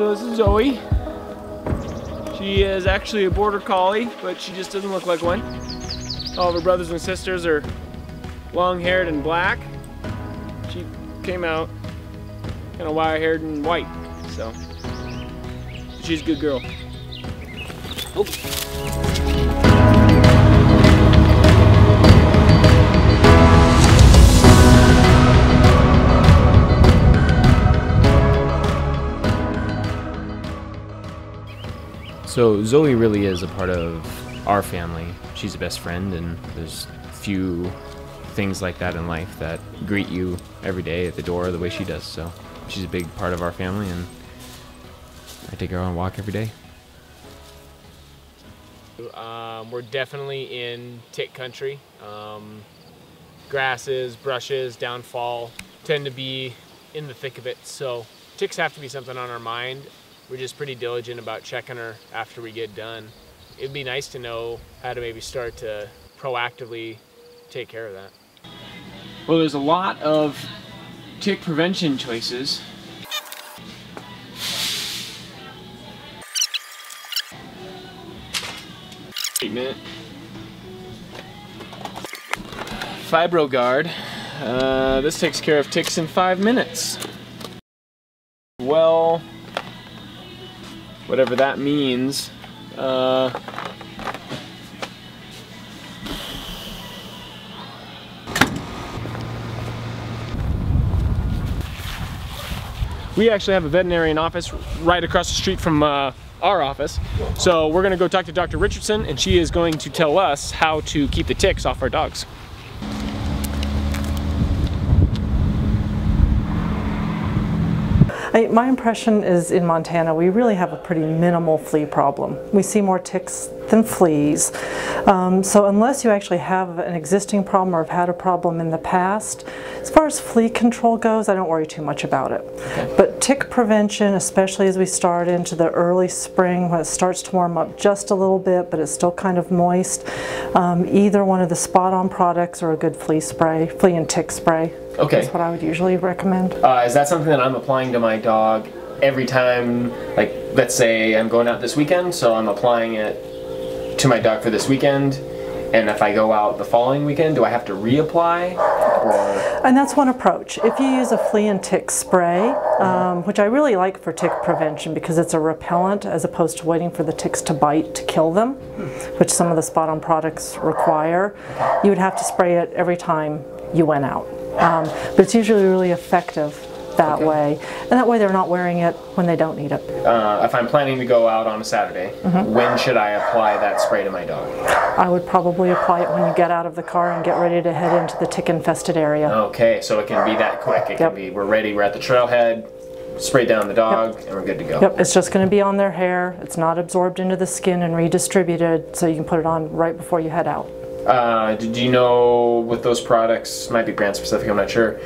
So this is Zoe. She is actually a border collie, but she just doesn't look like one. All of her brothers and sisters are long-haired and black. She came out kind of wire-haired and white, so she's a good girl. Oh. So Zoe really is a part of our family. She's a best friend, and there's few things like that in life that greet you every day at the door the way she does. So she's a big part of our family, and I take her on a walk every day. We're definitely in tick country. Grasses, brushes, downfall tend to be in the thick of it. So ticks have to be something on our mind. We're just pretty diligent about checking her after we get done. It'd be nice to know how to maybe start to proactively take care of that. Well, there's a lot of tick prevention choices. Treatment. Fibroguard. This takes care of ticks in 5 minutes. Well, whatever that means. We actually have a veterinarian office right across the street from our office. So we're gonna go talk to Dr. Richardson, and she is going to tell us how to keep the ticks off our dogs. My impression is in Montana we really have a pretty minimal flea problem. We see more ticks than fleas. So unless you actually have an existing problem or have had a problem in the past, as far as flea control goes, I don't worry too much about it. Okay. But tick prevention, especially as we start into the early spring when it starts to warm up just a little bit but it's still kind of moist, either one of the spot-on products or a good flea spray, flea and tick spray. Okay. That's what I would usually recommend. Is that something that I'm applying to my dog every time, like let's say I'm going out this weekend, so I'm applying it to my dog for this weekend, and if I go out the following weekend, do I have to reapply? Or? And that's one approach. If you use a flea and tick spray, which I really like for tick prevention because it's a repellent as opposed to waiting for the ticks to bite to kill them, which some of the spot-on products require, you would have to spray it every time you went out. But it's usually really effective that way. And that way they're not wearing it when they don't need it. If I'm planning to go out on a Saturday, when should I apply that spray to my dog? I would probably apply it when you get out of the car and get ready to head into the tick-infested area. Okay, so it can be that quick. It can be, we're ready, we're at the trailhead, spray down the dog, and we're good to go. It's just going to be on their hair. It's not absorbed into the skin and redistributed, so you can put it on right before you head out. Did you know with those products, might be brand specific, I'm not sure,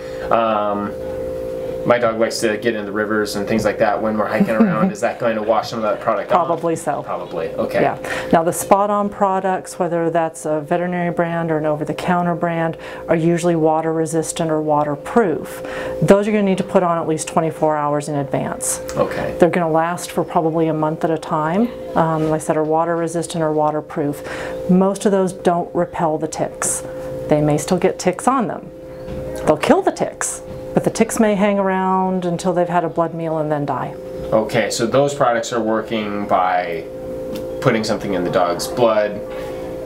my dog likes to get in the rivers and things like that when we're hiking around. Is that going to wash some of that product off? Probably so. Probably, okay. Yeah. Now the spot-on products, whether that's a veterinary brand or an over-the-counter brand, are usually water resistant or waterproof. Those you're going to need to put on at least 24 hours in advance. Okay. They're going to last for probably a month at a time. Like I said, are water resistant or waterproof. Most of those don't repel the ticks. They may still get ticks on them. They'll kill the ticks, but the ticks may hang around until they've had a blood meal and then die. Okay, so those products are working by putting something in the dog's blood,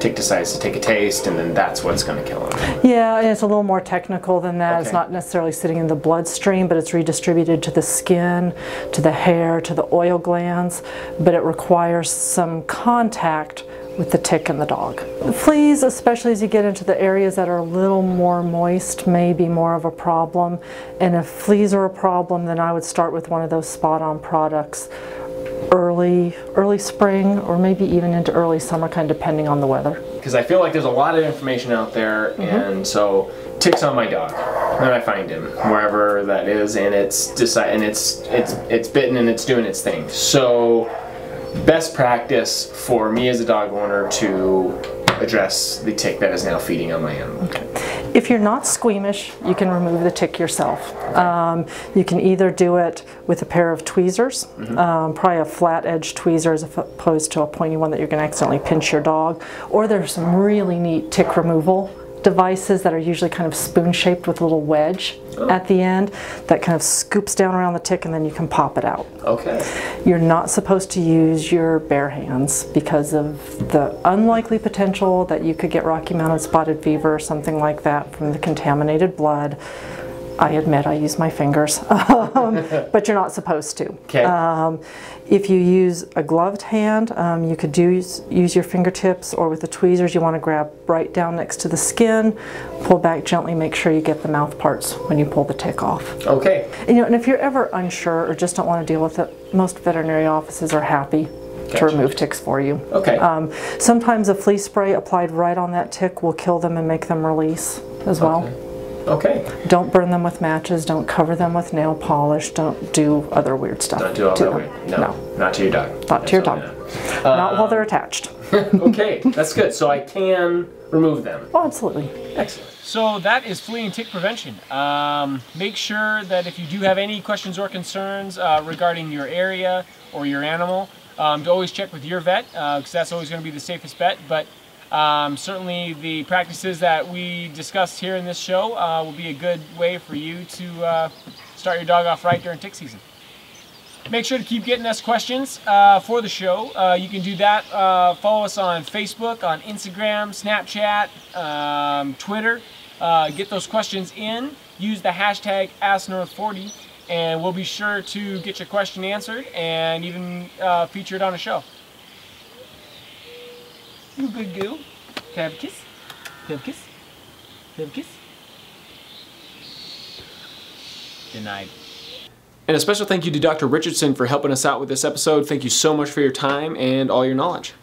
tick decides to take a taste, and then that's what's going to kill them. Yeah, and it's a little more technical than that. Okay. It's not necessarily sitting in the bloodstream, but it's redistributed to the skin, to the hair, to the oil glands, but it requires some contact with the tick and the dog. The fleas, especially as you get into the areas that are a little more moist, may be more of a problem. And if fleas are a problem, then I would start with one of those spot-on products early spring, or maybe even into early summer, kind of depending on the weather. Because I feel like there's a lot of information out there, and so ticks on my dog, then I find him wherever that is, and it's bitten and it's doing its thing. So best practice for me as a dog owner to address the tick that is now feeding on my animal. Okay. If you're not squeamish, you can remove the tick yourself. You can either do it with a pair of tweezers, probably a flat edge tweezer as opposed to a pointy one that you're going to accidentally pinch your dog, or there's some really neat tick removal devices that are usually kind of spoon-shaped with a little wedge at the end that kind of scoops down around the tick, and then you can pop it out. Okay. You're not supposed to use your bare hands because of the unlikely potential that you could get Rocky Mountain spotted fever or something like that from the contaminated blood. I admit I use my fingers, but you're not supposed to. Okay. If you use a gloved hand, you could use your fingertips, or with the tweezers you want to grab right down next to the skin, pull back gently, make sure you get the mouth parts when you pull the tick off. Okay. And, you know, and if you're ever unsure or just don't want to deal with it, most veterinary offices are happy to remove ticks for you. Okay. Sometimes a flea spray applied right on that tick will kill them and make them release as well. Okay. Okay. Don't burn them with matches. Don't cover them with nail polish. Don't do other weird stuff. Don't do all that weird. No. Not to your dog. Not to your dog. Not while they're attached. Okay, that's good. So I can remove them. Oh, absolutely. Excellent. So that is flea and tick prevention. Make sure that if you do have any questions or concerns regarding your area or your animal, to always check with your vet, because that's always going to be the safest bet. But certainly the practices that we discussed here in this show will be a good way for you to start your dog off right during tick season. Make sure to keep getting us questions for the show. You can do that. Follow us on Facebook, on Instagram, Snapchat, Twitter. Get those questions in. Use the hashtag AskNorth40 and we'll be sure to get your question answered and even featured on a show. You good girl. Can I have a kiss? Can I have a kiss? Can I have a kiss? Denied. And a special thank you to Dr. Richardson for helping us out with this episode. Thank you so much for your time and all your knowledge.